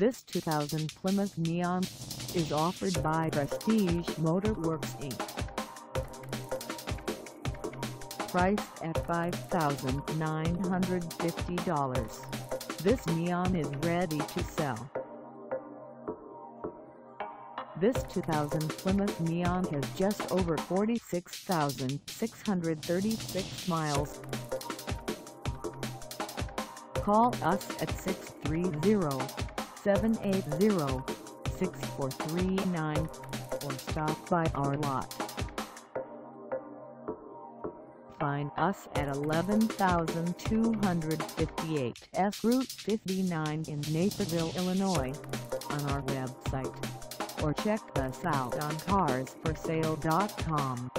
This 2000 Plymouth Neon is offered by Prestige Motor Works Inc. Priced at $5,950, this Neon is ready to sell. This 2000 Plymouth Neon has just over 46,636 miles. Call us at 630-780-6439 or stop by our lot. Find us at 11,258 S Route 59 in Naperville, Illinois, on our website, or check us out on carsforsale.com.